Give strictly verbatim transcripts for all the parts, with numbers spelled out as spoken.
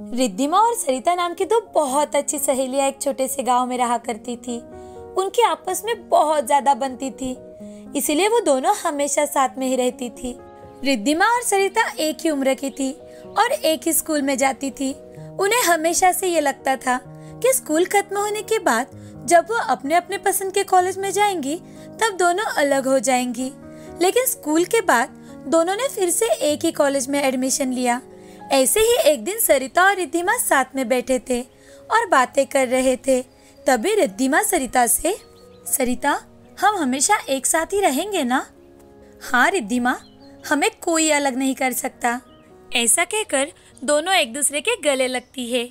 रिद्धिमा और सरिता नाम की दो बहुत अच्छी सहेलियां एक छोटे से गांव में रहा करती थी। उनकी आपस में बहुत ज्यादा बनती थी, इसीलिए वो दोनों हमेशा साथ में ही रहती थी। रिद्धिमा और सरिता एक ही उम्र की थी और एक ही स्कूल में जाती थी। उन्हें हमेशा से ये लगता था कि स्कूल खत्म होने के बाद जब वो अपने अपने पसंद के कॉलेज में जाएंगी तब दोनों अलग हो जाएंगी, लेकिन स्कूल के बाद दोनों ने फिर से एक ही कॉलेज में एडमिशन लिया। ऐसे ही एक दिन सरिता और रिद्धिमा साथ में बैठे थे और बातें कर रहे थे। तभी रिद्धिमा सरिता से, सरिता हम हमेशा एक साथ ही रहेंगे ना? हाँ रिद्धिमा, हमें कोई अलग नहीं कर सकता। ऐसा कहकर दोनों एक दूसरे के गले लगती है।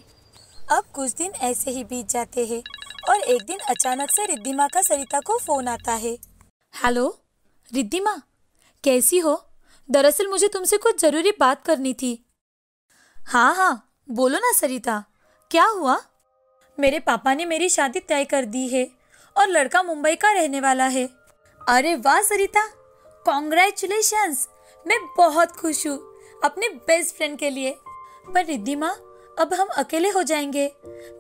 अब कुछ दिन ऐसे ही बीत जाते हैं और एक दिन अचानक से रिद्धिमा का सरिता को फोन आता है। हेलो रिद्धिमा, कैसी हो? दरअसल मुझे तुमसे कुछ जरूरी बात करनी थी। हाँ हाँ बोलो ना सरिता, क्या हुआ? मेरे पापा ने मेरी शादी तय कर दी है और लड़का मुंबई का रहने वाला है। अरे वाह सरिता, कॉन्ग्रेचुलेशंस, मैं बहुत खुश हूँ अपने बेस्ट फ्रेंड के लिए। पर रिद्धिमा अब हम अकेले हो जाएंगे,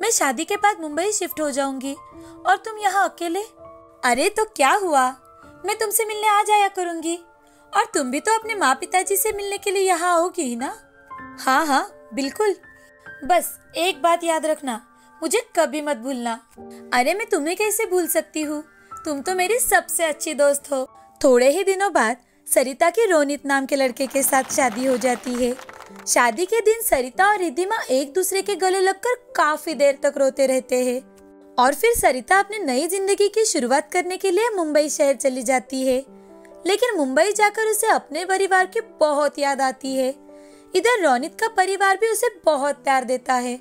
मैं शादी के बाद मुंबई शिफ्ट हो जाऊंगी और तुम यहाँ अकेले। अरे तो क्या हुआ, मैं तुमसे मिलने आ जाया करूंगी और तुम भी तो अपने माँ पिताजी से मिलने के लिए यहाँ आओगी ही ना? हाँ हाँ बिल्कुल, बस एक बात याद रखना, मुझे कभी मत भूलना। अरे मैं तुम्हें कैसे भूल सकती हूँ, तुम तो मेरी सबसे अच्छी दोस्त हो। थोड़े ही दिनों बाद सरिता की रोनित नाम के लड़के के साथ शादी हो जाती है। शादी के दिन सरिता और रिद्धिमा एक दूसरे के गले लगकर काफी देर तक रोते रहते हैं और फिर सरिता अपनी नई जिंदगी की शुरुआत करने के लिए मुंबई शहर चली जाती है। लेकिन मुंबई जाकर उसे अपने परिवार की बहुत याद आती है। इधर रोनित का परिवार भी उसे बहुत प्यार देता है।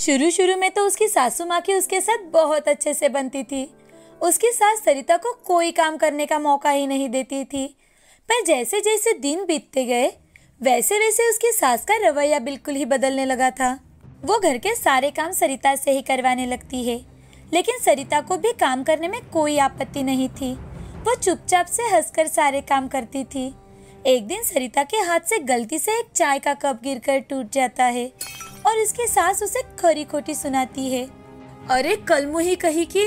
शुरू शुरू में तो उसकी सासू माँ की उसके साथ बहुत अच्छे से बनती थी। उसकी सास सरिता को कोई काम करने का मौका ही नहीं देती थी। पर जैसे जैसे दिन बीतते गए वैसे वैसे उसकी सास का रवैया बिल्कुल ही बदलने लगा था। वो घर के सारे काम सरिता से ही करवाने लगती है, लेकिन सरिता को भी काम करने में कोई आपत्ति नहीं थी। वो चुपचाप से हंसकर सारे काम करती थी। एक दिन सरिता के हाथ से गलती से एक चाय का कप गिरकर टूट जाता है और उसकी सास उसे खरी खोटी सुनाती है। अरे कलमु ही कही कि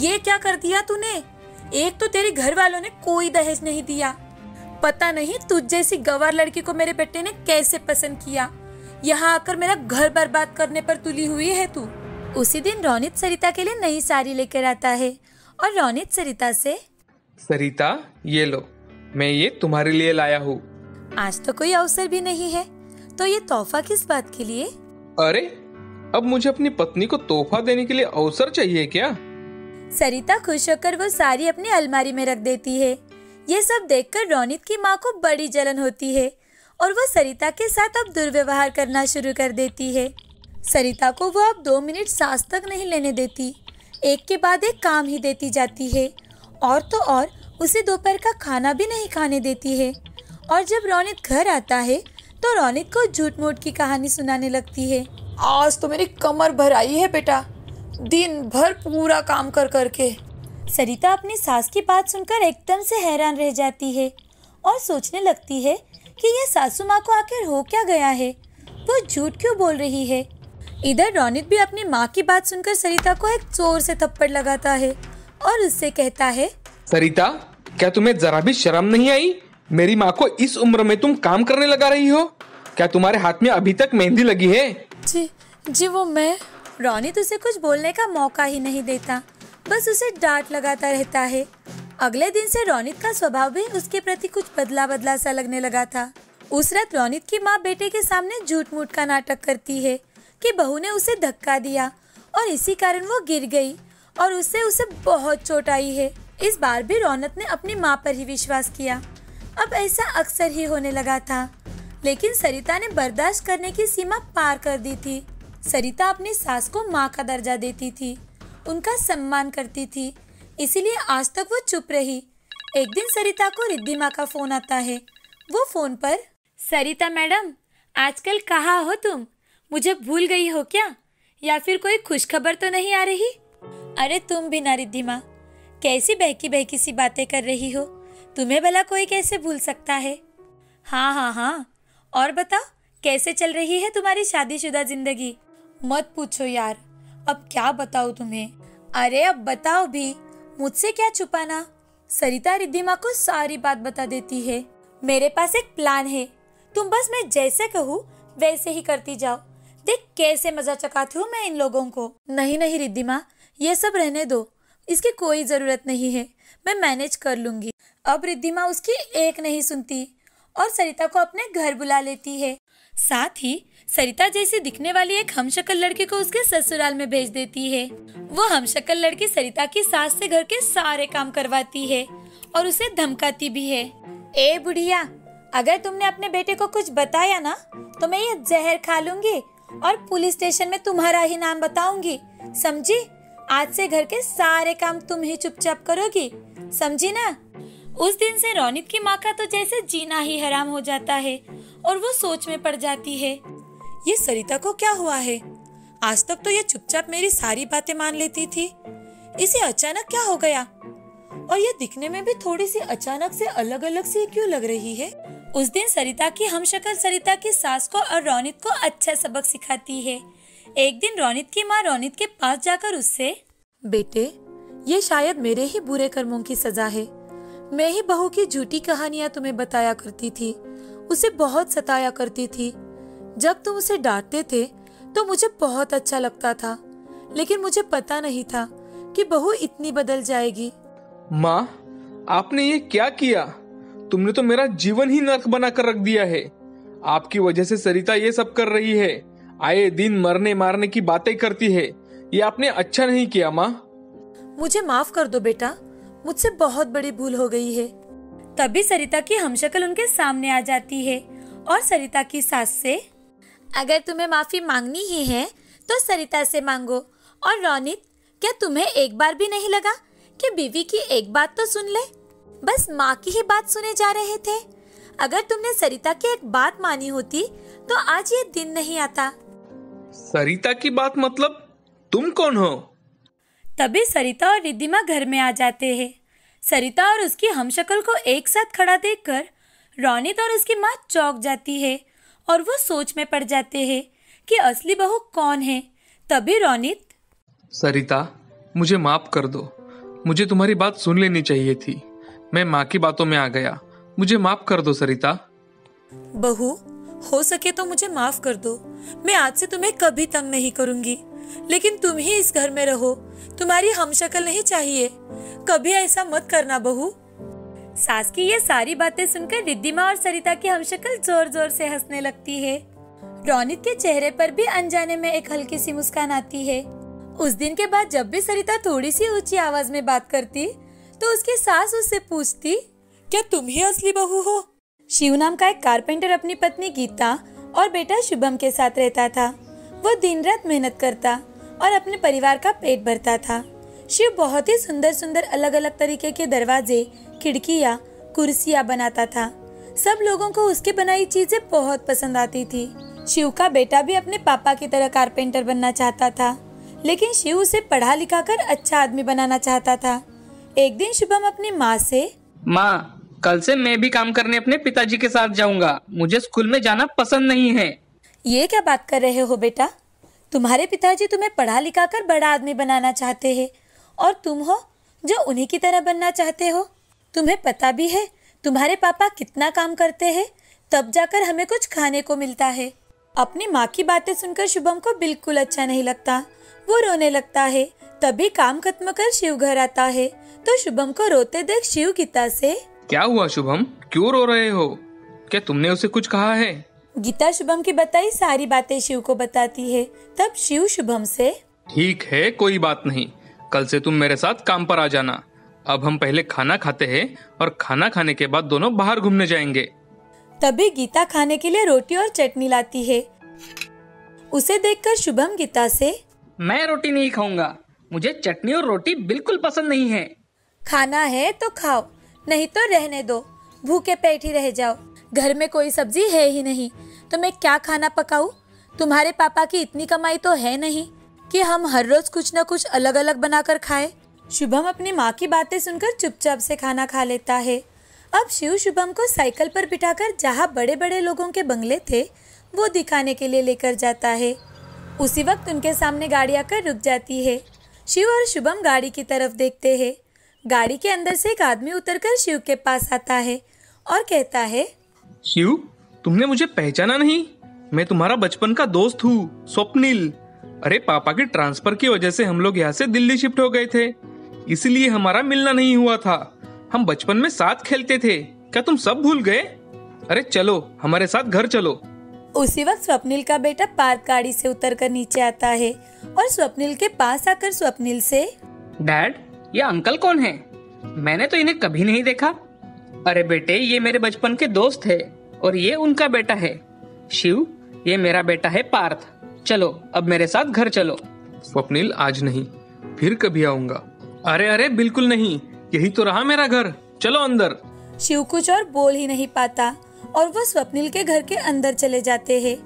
ये क्या कर दिया तूने? एक तो तेरे घर वालों ने कोई दहेज नहीं दिया, पता नहीं तुझ जैसी गंवार लड़की को मेरे बेटे ने कैसे पसंद किया, यहाँ आकर मेरा घर बर्बाद करने पर तुली हुई है तू। उसी दिन रोनित सरिता के लिए नई साड़ी लेकर आता है और रोनित सरिता से, सरिता ये लो, मैं ये तुम्हारे लिए लाया हूँ। आज तो कोई अवसर भी नहीं है, तो ये तोहफा किस बात के लिए? अरे अब मुझे अपनी पत्नी को तोहफा देने के लिए अवसर चाहिए क्या? सरिता खुश होकर वो साड़ी अपनी अलमारी में रख देती है। ये सब देखकर रोनित की माँ को बड़ी जलन होती है और वो सरिता के साथ अब दुर्व्यवहार करना शुरू कर देती है। सरिता को वो अब दो मिनट सांस तक नहीं लेने देती, एक के बाद एक काम ही देती जाती है और तो और उसे दोपहर का खाना भी नहीं खाने देती है। और जब रोनित घर आता है तो रोनित को झूठ मूठ की कहानी सुनाने लगती है। आज तो मेरी कमर भर आई है बेटा, दिन भर पूरा काम कर करके। सरिता अपनी सास की बात सुनकर एकदम से हैरान रह जाती है और सोचने लगती है कि ये सासू माँ को आखिर हो क्या गया है, वो झूठ क्यों बोल रही है। इधर रोनित भी अपनी माँ की बात सुनकर सरिता को एक जोर से थप्पड़ लगाता है और उससे कहता है, सरिता क्या तुम्हें जरा भी शर्म नहीं आई? मेरी माँ को इस उम्र में तुम काम करने लगा रही हो? क्या तुम्हारे हाथ में अभी तक मेहंदी लगी है? जी जी वो मैं। रोनित उसे कुछ बोलने का मौका ही नहीं देता, बस उसे डांट लगाता रहता है। अगले दिन से रोनित का स्वभाव भी उसके प्रति कुछ बदला बदला सा लगने लगा था। उस रात रोनित की माँ बेटे के सामने झूठ मूठ का नाटक करती है कि बहू ने उसे धक्का दिया और इसी कारण वो गिर गई और उससे उसे बहुत चोट आई है। इस बार भी रोनित ने अपनी माँ पर ही विश्वास किया। अब ऐसा अक्सर ही होने लगा था, लेकिन सरिता ने बर्दाश्त करने की सीमा पार कर दी थी। सरिता अपनी सास को माँ का दर्जा देती थी, उनका सम्मान करती थी, इसीलिए आज तक वो चुप रही। एक दिन सरिता को रिद्धिमा का फोन आता है। वो फोन पर, सरिता मैडम आजकल कहाँ हो तुम? मुझे भूल गई हो क्या, या फिर कोई खुशखबर तो नहीं आ रही? अरे तुम भी ना रिद्धिमा, कैसी बहकी बहकी सी बातें कर रही हो, तुम्हें भला कोई कैसे भूल सकता है। हाँ हाँ हाँ और बताओ कैसे चल रही है तुम्हारी शादीशुदा जिंदगी? मत पूछो यार, अब क्या बताऊँ तुम्हें। अरे अब बताओ भी, मुझसे क्या छुपाना। सरिता रिद्धिमा को सारी बात बता देती है। मेरे पास एक प्लान है, तुम बस मैं जैसे कहूँ वैसे ही करती जाओ। देख कैसे मजा चकाती हूँ मैं इन लोगों को। नहीं नहीं रिद्धिमा, ये सब रहने दो, इसकी कोई जरूरत नहीं है, मैं मैनेज कर लूंगी। अब रिद्धिमा उसकी एक नहीं सुनती और सरिता को अपने घर बुला लेती है। साथ ही सरिता जैसी दिखने वाली एक हमशक्ल लड़की को उसके ससुराल में भेज देती है। वो हमशक्ल लड़की सरिता की सास से घर के सारे काम करवाती है और उसे धमकाती भी है। ए बुढ़िया, अगर तुमने अपने बेटे को कुछ बताया ना तो मैं ये जहर खा लूंगी और पुलिस स्टेशन में तुम्हारा ही नाम बताऊंगी, समझी। आज से घर के सारे काम तुम ही चुपचाप करोगी, समझी ना। उस दिन से रौनित की माँ का तो जैसे जीना ही हराम हो जाता है और वो सोच में पड़ जाती है। ये सरिता को क्या हुआ है? आज तक तो ये चुपचाप मेरी सारी बातें मान लेती थी, इसे अचानक क्या हो गया? और ये दिखने में भी थोड़ी सी अचानक से अलग अलग सी क्यों लग रही है? उस दिन सरिता की हमशक्ल सरिता की सास को और रौनित को अच्छा सबक सिखाती है। एक दिन रौनित की माँ रौनित के पास जाकर उससे, बेटे ये शायद मेरे ही बुरे कर्मों की सजा है, मैं ही बहू की झूठी कहानियां तुम्हें बताया करती थी, उसे बहुत सताया करती थी। जब तुम उसे डांटते थे तो मुझे बहुत अच्छा लगता था, लेकिन मुझे पता नहीं था कि बहू इतनी बदल जाएगी। माँ आपने ये क्या किया? तुमने तो मेरा जीवन ही नर्क बना कर रख दिया है। आपकी वजह से सरिता ये सब कर रही है, आए दिन मरने मारने की बातें करती है, ये आपने अच्छा नहीं किया माँ। मुझे माफ कर दो बेटा, मुझसे बहुत बड़ी भूल हो गई है। तभी सरिता की हमशक्ल उनके सामने आ जाती है और सरिता की सास से, अगर तुम्हें माफी मांगनी ही है तो सरिता से मांगो। और रौनित, क्या तुम्हें एक बार भी नहीं लगा कि बीवी की एक बात तो सुन ले? बस माँ की ही बात सुने जा रहे थे। अगर तुमने सरिता की एक बात मानी होती तो आज ये दिन नहीं आता। सरिता की बात मतलब तुम कौन हो? तभी सरिता और रिद्धिमा घर में आ जाते हैं। सरिता और उसकी हमशक्ल को एक साथ खड़ा देखकर रौनित और उसकी माँ चौंक जाती है और वो सोच में पड़ जाते हैं कि असली बहू कौन है। तभी रौनित, सरिता मुझे माफ कर दो, मुझे तुम्हारी बात सुन लेनी चाहिए थी, मैं माँ की बातों में आ गया, मुझे माफ कर दो सरिता। बहू हो सके तो मुझे माफ कर दो, मैं आज से तुम्हें कभी तंग नहीं करूँगी, लेकिन तुम ही इस घर में रहो, तुम्हारी हमशक्ल नहीं चाहिए, कभी ऐसा मत करना बहू। सास की ये सारी बातें सुनकर रिद्धिमा और सरिता की हमशक्ल जोर जोर से हंसने लगती है। रौनित के चेहरे पर भी अनजाने में एक हल्की सी मुस्कान आती है। उस दिन के बाद जब भी सरिता थोड़ी सी ऊंची आवाज में बात करती तो उसकी सास उससे पूछती, क्या तुम ही असली बहू हो? शिव नाम का एक कारपेंटर अपनी पत्नी गीता और बेटा शुभम के साथ रहता था। वो दिन रात मेहनत करता और अपने परिवार का पेट भरता था। शिव बहुत ही सुंदर सुंदर अलग अलग तरीके के दरवाजे, खिड़कियाँ, कुर्सियाँ बनाता था। सब लोगों को उसकी बनाई चीजें बहुत पसंद आती थी। शिव का बेटा भी अपने पापा की तरह कारपेंटर बनना चाहता था, लेकिन शिव उसे पढ़ा लिखा कर अच्छा आदमी बनाना चाहता था। एक दिन शुभम अपनी माँ से, माँ कल से मैं भी काम करने अपने पिताजी के साथ जाऊँगा, मुझे स्कूल में जाना पसंद नहीं है। ये क्या बात कर रहे हो बेटा, तुम्हारे पिताजी तुम्हें पढ़ा लिखा कर बड़ा आदमी बनाना चाहते हैं और तुम हो जो उन्हीं की तरह बनना चाहते हो। तुम्हें पता भी है तुम्हारे पापा कितना काम करते हैं, तब जाकर हमें कुछ खाने को मिलता है। अपनी माँ की बातें सुनकर शुभम को बिल्कुल अच्छा नहीं लगता, वो रोने लगता है। तभी काम खत्म कर शिव घर आता है तो शुभम को रोते देख शिव गीता से, क्या हुआ शुभम, क्यों रो रहे हो, क्या तुमने उसे कुछ कहा है? गीता शुभम की बताई सारी बातें शिव को बताती है। तब शिव शुभम से, ठीक है कोई बात नहीं, कल से तुम मेरे साथ काम पर आ जाना, अब हम पहले खाना खाते हैं और खाना खाने के बाद दोनों बाहर घूमने जाएंगे। तभी गीता खाने के लिए रोटी और चटनी लाती है। उसे देखकर शुभम गीता से, मैं रोटी नहीं खाऊंगा, मुझे चटनी और रोटी बिल्कुल पसंद नहीं है। खाना है तो खाओ, नहीं तो रहने दो, भूखे पेट ही रह जाओ, घर में कोई सब्जी है ही नहीं तो मैं क्या खाना पकाऊं? तुम्हारे पापा की इतनी कमाई तो है नहीं कि हम हर रोज कुछ न कुछ अलग अलग बनाकर खाएं। शुभम अपनी माँ की बातें सुनकर चुपचाप से खाना खा लेता है। अब शिव शुभम को साइकिल पर बिठाकर जहाँ बड़े बड़े लोगों के बंगले थे वो दिखाने के लिए लेकर जाता है। उसी वक्त उनके सामने गाड़ी आकर रुक जाती है। शिव और शुभम गाड़ी की तरफ देखते हैं। गाड़ी के अंदर से एक आदमी उतरकर शिव के पास आता है और कहता है, शिव तुमने मुझे पहचाना नहीं? मैं तुम्हारा बचपन का दोस्त हूँ, स्वप्निल। अरे पापा के ट्रांसफर की वजह से हम लोग यहाँ से दिल्ली शिफ्ट हो गए थे, इसलिए हमारा मिलना नहीं हुआ था। हम बचपन में साथ खेलते थे, क्या तुम सब भूल गए? अरे चलो हमारे साथ घर चलो। उसी वक्त स्वप्निल का बेटा पार्थ गाड़ी से उतरकर नीचे आता है और स्वप्निल के पास आकर स्वप्निल से, डैड ये अंकल कौन है? मैंने तो इन्हें कभी नहीं देखा। अरे बेटे ये मेरे बचपन के दोस्त है और ये उनका बेटा है शिव, ये मेरा बेटा है पार्थ। चलो अब मेरे साथ घर चलो। स्वप्निल आज नहीं, फिर कभी आऊंगा। अरे अरे बिल्कुल नहीं, यही तो रहा मेरा घर, चलो अंदर। शिव कुछ और बोल ही नहीं पाता और वो स्वप्निल के घर के अंदर चले जाते हैं।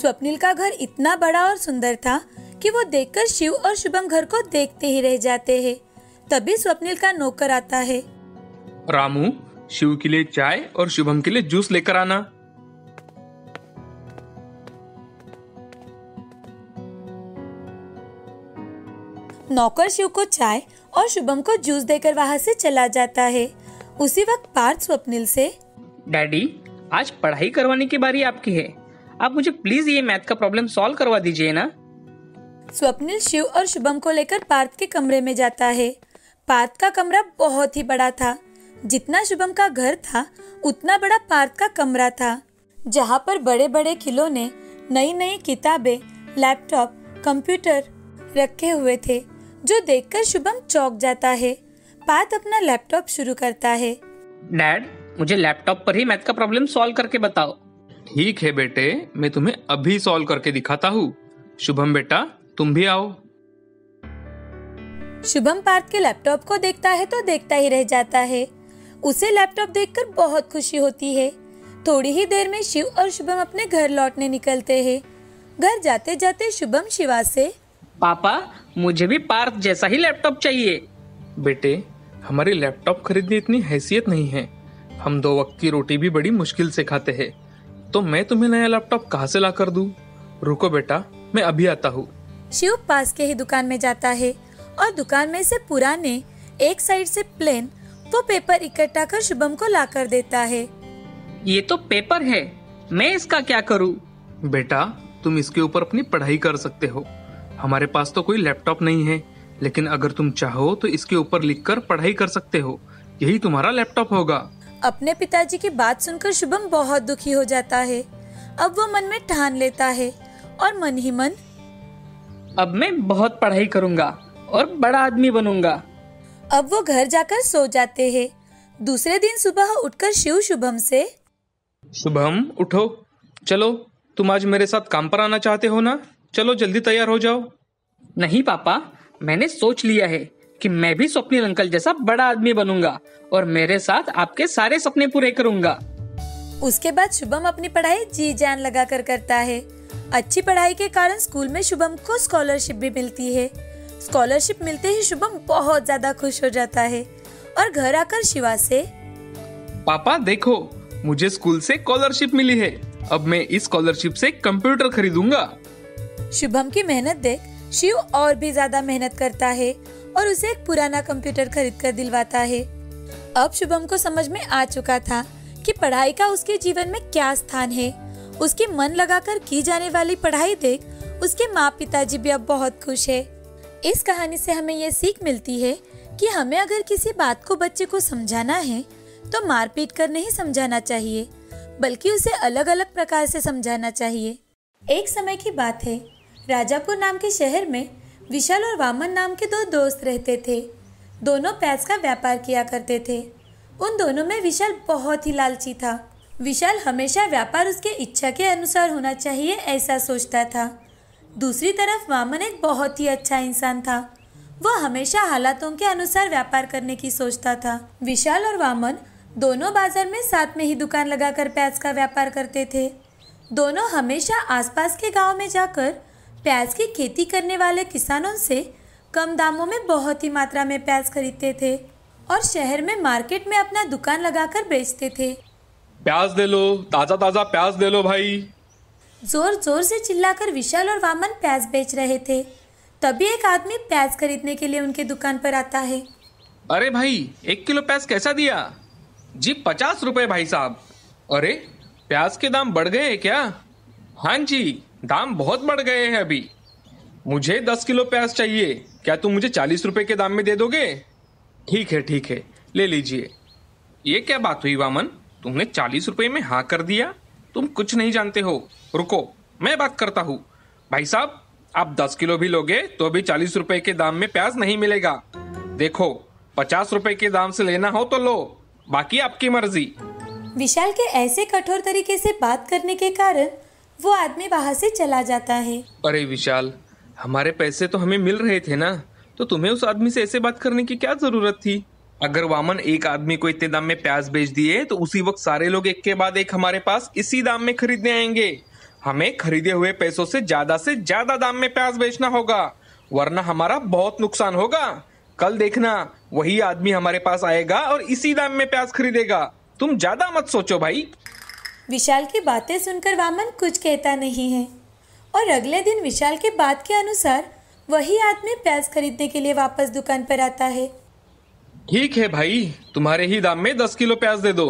स्वप्निल का घर इतना बड़ा और सुंदर था कि वो देखकर शिव और शुभम घर को देखते ही रह जाते हैं। तभी स्वप्निल का नौकर आता है, रामू शिव के लिए चाय और शुभम के लिए जूस लेकर आना। नौकर शिव को चाय और शुभम को जूस देकर वहाँ से चला जाता है। उसी वक्त पार्थ स्वप्निल से, डैडी आज पढ़ाई करवाने की बारी आपकी है, आप मुझे प्लीज ये मैथ का प्रॉब्लम सॉल्व करवा दीजिए ना। स्वप्निल शिव और शुभम को लेकर पार्थ के कमरे में जाता है। पार्थ का कमरा बहुत ही बड़ा था, जितना शुभम का घर था उतना बड़ा पार्थ का कमरा था, जहाँ पर बड़े बड़े खिलौने, नई नई किताबें, लैपटॉप, कंप्यूटर रखे हुए थे, जो देखकर शुभम चौंक जाता है। पार्थ अपना लैपटॉप शुरू करता है, डैड मुझे लैपटॉप पर ही मैथ का प्रॉब्लम सॉल्व करके बताओ। ठीक है बेटे, मैं तुम्हें अभी सॉल्व करके दिखाता हूँ। शुभम बेटा तुम भी आओ। शुभम पार्थ के लैपटॉप को देखता है तो देखता ही रह जाता है। उसे लैपटॉप देखकर बहुत खुशी होती है। थोड़ी ही देर में शिव और शुभम अपने घर लौटने निकलते हैं। घर जाते जाते शुभम शिवा से, पापा मुझे भी पार्थ जैसा ही लैपटॉप चाहिए। बेटे हमारी लैपटॉप खरीदने इतनी हैसियत नहीं है, हम दो वक्त की रोटी भी बड़ी मुश्किल से खाते हैं, तो मैं तुम्हें नया लैपटॉप कहाँ से ला कर दूं? रुको बेटा मैं अभी आता हूँ। शिव पास के ही दुकान में जाता है और दुकान में से पुराने, एक साइड से प्लेन वो पेपर इकट्ठा कर शुभम को ला कर देता है। ये तो पेपर है, मैं इसका क्या करूं? बेटा तुम इसके ऊपर अपनी पढ़ाई कर सकते हो। हमारे पास तो कोई लैपटॉप नहीं है, लेकिन अगर तुम चाहो तो इसके ऊपर लिखकर पढ़ाई कर सकते हो, यही तुम्हारा लैपटॉप होगा। अपने पिताजी की बात सुनकर शुभम बहुत दुखी हो जाता है। अब वो मन में ठान लेता है और मन ही मन, अब मैं बहुत पढ़ाई करूँगा और बड़ा आदमी बनूंगा। अब वो घर जाकर सो जाते हैं। दूसरे दिन सुबह उठकर शिव शुभम से, शुभम उठो, चलो तुम आज मेरे साथ काम पर आना चाहते हो ना, चलो जल्दी तैयार हो जाओ। नहीं पापा, मैंने सोच लिया है कि मैं भी स्वप्निल अंकल जैसा बड़ा आदमी बनूंगा और मेरे साथ आपके सारे सपने पूरे करूंगा। उसके बाद शुभम अपनी पढ़ाई जी जान लगा कर करता है। अच्छी पढ़ाई के कारण स्कूल में शुभम को स्कॉलरशिप भी मिलती है। स्कॉलरशिप मिलते ही शुभम बहुत ज्यादा खुश हो जाता है और घर आकर शिवा से, पापा देखो मुझे स्कूल से स्कॉलरशिप मिली है, अब मैं इस स्कॉलरशिप से कंप्यूटर खरीदूंगा। शुभम की मेहनत देख शिव और भी ज्यादा मेहनत करता है और उसे एक पुराना कंप्यूटर खरीद कर दिलवाता है। अब शुभम को समझ में आ चुका था कि पढ़ाई का उसके जीवन में क्या स्थान है। उसके मन लगाकर की जाने वाली पढ़ाई देख उसके माँ पिताजी भी अब बहुत खुश है। इस कहानी से हमें ये सीख मिलती है कि हमें अगर किसी बात को बच्चे को समझाना है तो मारपीट कर नहीं समझाना चाहिए, बल्कि उसे अलग अलग प्रकार से समझाना चाहिए। एक समय की बात है, राजापुर नाम के शहर में विशाल और वामन नाम के दो दोस्त रहते थे। दोनों पैस का व्यापार किया करते थे। उन दोनों में विशाल बहुत ही लालची था। विशाल हमेशा व्यापार उसके इच्छा के अनुसार होना चाहिए ऐसा सोचता था। दूसरी तरफ वामन एक बहुत ही अच्छा इंसान था। वह हमेशा हालातों के अनुसार व्यापार करने की सोचता था। विशाल और वामन दोनों बाजार में साथ में ही दुकान लगाकर प्याज का व्यापार करते थे। दोनों हमेशा आसपास के गांव में जाकर प्याज की खेती करने वाले किसानों से कम दामों में बहुत ही मात्रा में प्याज खरीदते थे और शहर में मार्केट में अपना दुकान लगाकर बेचते थे। प्याज दे लो, ताज़ा ताज़ा प्याज दे लो भाई। जोर जोर से चिल्लाकर विशाल और वामन प्याज बेच रहे थे। तभी एक आदमी प्याज खरीदने के लिए उनके दुकान पर आता है। अरे भाई, एक किलो प्याज कैसा दिया? जी पचास रुपए भाई साहब। अरे प्याज के दाम बढ़ गए हैं क्या? हाँ जी, दाम बहुत बढ़ गए हैं अभी। मुझे दस किलो प्याज चाहिए, क्या तुम मुझे चालीस रुपए के दाम में दे दोगे? ठीक है ठीक है, ले लीजिए। ये क्या बात हुई वामन, तुमने चालीस रुपए में हाँ कर दिया? तुम कुछ नहीं जानते हो। रुको, मैं बात करता हूँ। भाई साहब, आप दस किलो भी लोगे तो भी चालीस रुपए के दाम में प्याज नहीं मिलेगा। देखो, पचास रुपए के दाम से लेना हो तो लो, बाकी आपकी मर्जी। विशाल के ऐसे कठोर तरीके से बात करने के कारण वो आदमी वहाँ से चला जाता है। अरे विशाल, हमारे पैसे तो हमें मिल रहे थे ना, तो तुम्हें उस आदमी से ऐसे बात करने की क्या जरूरत थी? अगर वामन एक आदमी को इतने दाम में प्याज बेच दिए तो उसी वक्त सारे लोग एक के बाद एक हमारे पास इसी दाम में खरीदने आएंगे। हमें खरीदे हुए पैसों से ज्यादा से ज्यादा दाम में प्याज बेचना होगा, वरना हमारा बहुत नुकसान होगा। कल देखना, वही आदमी हमारे पास आएगा और इसी दाम में प्याज खरीदेगा। तुम ज्यादा मत सोचो भाई। विशाल की बातें सुनकर वामन कुछ कहता नहीं है और अगले दिन विशाल के बात के अनुसार वही आदमी प्याज खरीदने के लिए वापस दुकान पर आता है। ठीक है भाई, तुम्हारे ही दाम में दस किलो प्याज दे दो।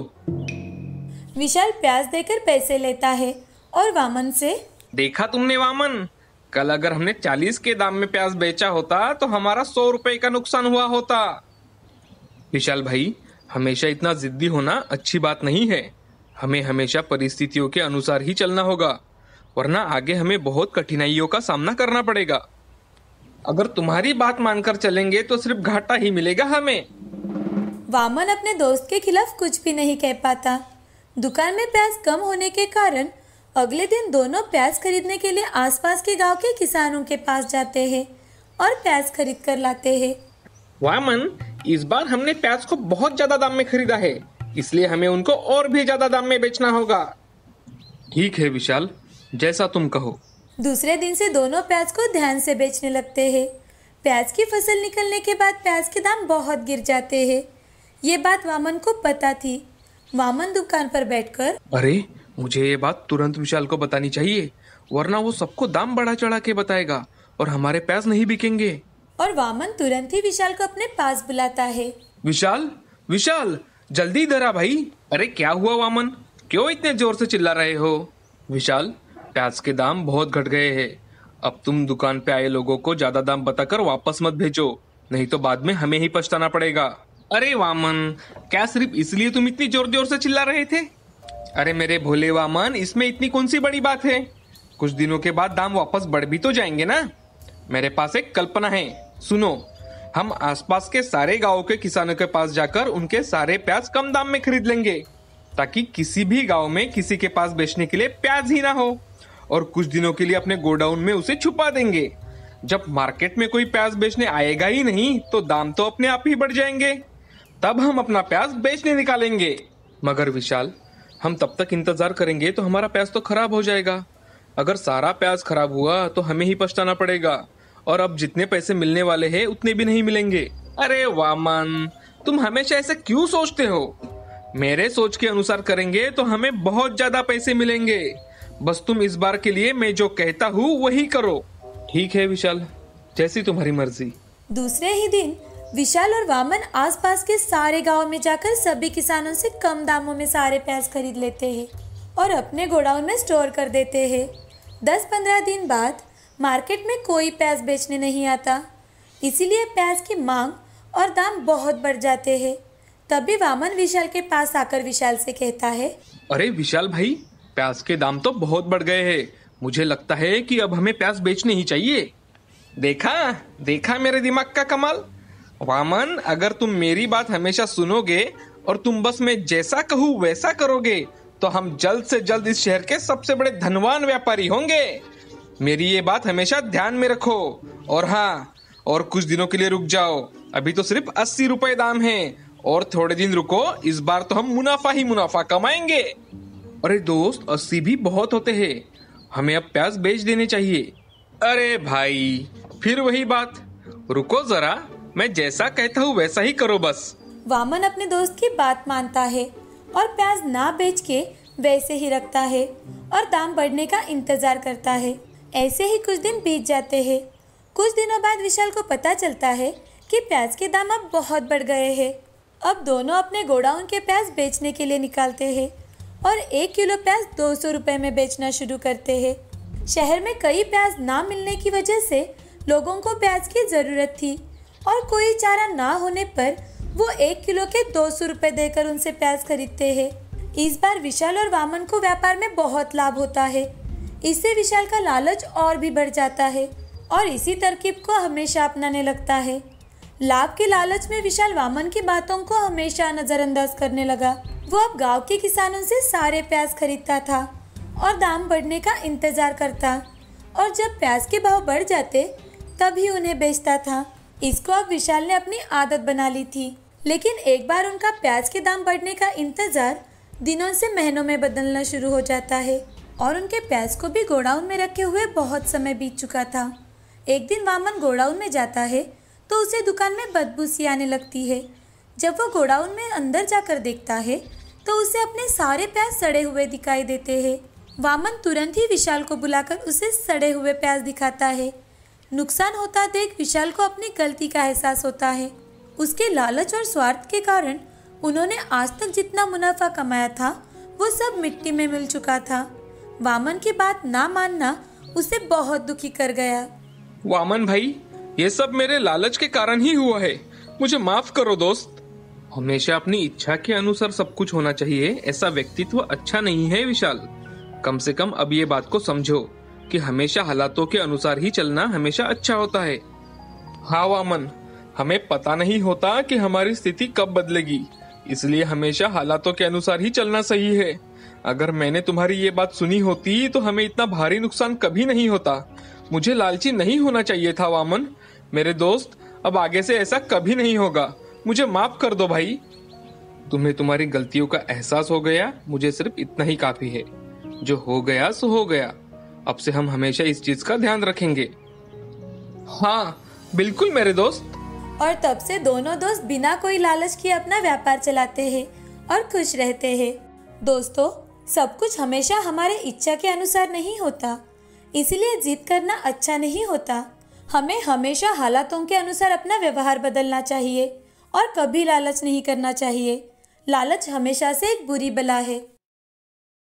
विशाल प्याज देकर पैसे लेता है और वामन से, देखा तुमने वामन, कल अगर हमने चालीस के दाम में प्याज बेचा होता तो हमारा सौ रुपए का नुकसान हुआ होता। विशाल भाई, हमेशा इतना जिद्दी होना अच्छी बात नहीं है। हमें हमेशा परिस्थितियों के अनुसार ही चलना होगा, वरना आगे हमें बहुत कठिनाइयों का सामना करना पड़ेगा। अगर तुम्हारी बात मानकर चलेंगे तो सिर्फ घाटा ही मिलेगा हमें। वामन अपने दोस्त के खिलाफ कुछ भी नहीं कह पाता। दुकान में प्याज कम होने के कारण अगले दिन दोनों प्याज खरीदने के लिए आसपास के गांव के किसानों के पास जाते हैं और प्याज खरीद कर लाते हैं। वामन, इस बार हमने प्याज को बहुत ज्यादा दाम में खरीदा है, इसलिए हमें उनको और भी ज्यादा दाम में बेचना होगा। ठीक है विशाल, जैसा तुम कहो। दूसरे दिन से दोनों प्याज को ध्यान से बेचने लगते हैं। प्याज की फसल निकलने के बाद प्याज के दाम बहुत गिर जाते हैं। ये बात वामन को पता थी। वामन दुकान पर बैठकर, अरे मुझे ये बात तुरंत विशाल को बतानी चाहिए, वरना वो सबको दाम बढ़ा चढ़ा के बताएगा और हमारे प्याज नहीं बिकेंगे। और वामन तुरंत ही विशाल को अपने पास बुलाता है। विशाल, विशाल जल्दी इधर आ भाई। अरे क्या हुआ वामन, क्यों इतने जोर से चिल्ला रहे हो? विशाल, प्याज के दाम बहुत घट गए हैं। अब तुम दुकान पे आए लोगों को ज्यादा दाम बताकर वापस मत भेजो, नहीं तो बाद में हमें ही पछताना पड़ेगा। अरे वामन, क्या सिर्फ इसलिए तुम इतनी जोर जोर से चिल्ला रहे थे? अरे मेरे भोले वामन, इसमें इतनी कौन सी बड़ी बात है? कुछ दिनों के बाद दाम वापस बढ़ भी तो जाएंगे ना। मेरे पास एक कल्पना है, सुनो। हम आसपास के सारे गाँव के किसानों के पास जाकर उनके सारे प्याज कम दाम में खरीद लेंगे, ताकि किसी भी गाँव में किसी के पास बेचने के लिए प्याज ही ना हो, और कुछ दिनों के लिए अपने गोडाउन में उसे छुपा देंगे। जब मार्केट में कोई प्याज बेचने आएगा ही नहीं तो दाम तो अपने आप ही बढ़ जाएंगे। तब हम अपना प्याज बेचने निकालेंगे। मगर विशाल, हम तब तक इंतजार करेंगे तो हमारा प्याज तो खराब हो जाएगा। अगर सारा प्याज खराब हुआ तो हमें ही पछताना पड़ेगा, और अब जितने पैसे मिलने वाले हैं उतने भी नहीं मिलेंगे। अरे वामन, तुम हमेशा ऐसा क्यों सोचते हो? मेरे सोच के अनुसार करेंगे तो हमें बहुत ज्यादा पैसे मिलेंगे। बस तुम इस बार के लिए मैं जो कहता हूँ वही करो। ठीक है विशाल, जैसी तुम्हारी मर्जी। दूसरे ही दिन विशाल और वामन आसपास के सारे गांव में जाकर सभी किसानों से कम दामों में सारे प्याज खरीद लेते हैं और अपने गोडाउन में स्टोर कर देते हैं। दस पंद्रह दिन बाद मार्केट में कोई प्याज बेचने नहीं आता, इसीलिए प्याज की मांग और दाम बहुत बढ़ जाते हैं। तभी वामन विशाल के पास आकर विशाल से कहता है, अरे विशाल भाई, प्याज के दाम तो बहुत बढ़ गए हैं। मुझे लगता है कि अब हमें प्याज बेचने ही चाहिए। देखा देखा मेरे दिमाग का कमाल। वामन, अगर तुम मेरी बात हमेशा सुनोगे और तुम बस मैं जैसा कहूँ वैसा करोगे तो हम जल्द से जल्द इस शहर के सबसे बड़े धनवान व्यापारी होंगे। मेरी ये बात हमेशा ध्यान में रखो। और हाँ, और कुछ दिनों के लिए रुक जाओ। अभी तो सिर्फ अस्सी रुपये दाम है, और थोड़े दिन रुको, इस बार तो हम मुनाफा ही मुनाफा कमाएंगे। अरे दोस्त, अस्सी भी बहुत होते हैं, हमें अब प्याज बेच देने चाहिए। अरे भाई, फिर वही बात, रुको जरा, मैं जैसा कहता हूँ वैसा ही करो बस। वामन अपने दोस्त की बात मानता है और प्याज ना बेच के वैसे ही रखता है और दाम बढ़ने का इंतज़ार करता है। ऐसे ही कुछ दिन बीत जाते हैं। कुछ दिनों बाद विशाल को पता चलता है कि प्याज के दाम अब बहुत बढ़ गए हैं। अब दोनों अपने गोडाउन के प्याज बेचने के लिए निकालते हैं और एक किलो प्याज दो सौ रुपये में बेचना शुरू करते हैं। शहर में कई प्याज ना मिलने की वजह से लोगों को प्याज की ज़रूरत थी और कोई चारा ना होने पर वो एक किलो के दो सौ रुपये देकर उनसे प्याज खरीदते हैं। इस बार विशाल और वामन को व्यापार में बहुत लाभ होता है। इससे विशाल का लालच और भी बढ़ जाता है और इसी तरकीब को हमेशा अपनाने लगता है। लाभ के लालच में विशाल वामन की बातों को हमेशा नज़रअंदाज करने लगा। वो अब गांव के किसानों से सारे प्याज खरीदता था और दाम बढ़ने का इंतज़ार करता और जब प्याज के भाव बढ़ जाते तभी उन्हें बेचता था। इसको अब विशाल ने अपनी आदत बना ली थी। लेकिन एक बार उनका प्याज के दाम बढ़ने का इंतज़ार दिनों से महीनों में बदलना शुरू हो जाता है और उनके प्याज को भी गोडाउन में रखे हुए बहुत समय बीत चुका था। एक दिन वामन गोडाउन में जाता है तो उसे दुकान में बदबू सी आने लगती है। जब वो गोडाउन में अंदर जाकर देखता है तो उसे अपने सारे प्याज सड़े हुए दिखाई देते हैं। वामन तुरंत ही विशाल को बुलाकर उसे सड़े हुए प्याज दिखाता है। नुकसान होता देख विशाल को अपनी गलती का एहसास होता है। उसके लालच और स्वार्थ के कारण उन्होंने आज तक जितना मुनाफा कमाया था वो सब मिट्टी में मिल चुका था। वामन की बात ना मानना उसे बहुत दुखी कर गया। वामन भाई, ये सब मेरे लालच के कारण ही हुआ है, मुझे माफ करो दोस्त। हमेशा अपनी इच्छा के अनुसार सब कुछ होना चाहिए, ऐसा व्यक्तित्व अच्छा नहीं है विशाल। कम से कम अब ये बात को समझो कि हमेशा हालातों के अनुसार ही चलना हमेशा अच्छा होता है। हाँ वामन, हमें पता नहीं होता कि हमारी स्थिति कब बदलेगी, इसलिए हमेशा हालातों के अनुसार ही चलना सही है। अगर मैंने तुम्हारी ये बात सुनी होती तो हमें इतना भारी नुकसान कभी नहीं होता। मुझे लालची नहीं होना चाहिए था वामन। मेरे दोस्त, अब आगे से ऐसा कभी नहीं होगा। मुझे माफ कर दो भाई। तुम्हें तुम्हारी गलतियों का एहसास हो गया, मुझे सिर्फ इतना ही काफी है। जो हो गया सो हो गया। अब से हम हमेशा इस चीज का ध्यान रखेंगे। हाँ बिल्कुल मेरे दोस्त। और तब से दोनों दोस्त बिना कोई लालच किए अपना व्यापार चलाते हैं और खुश रहते हैं। दोस्तों, सब कुछ हमेशा हमारे इच्छा के अनुसार नहीं होता, इसलिए जिद करना अच्छा नहीं होता। हमें हमेशा हालातों के अनुसार अपना व्यवहार बदलना चाहिए और कभी लालच नहीं करना चाहिए। लालच हमेशा से एक बुरी बला है।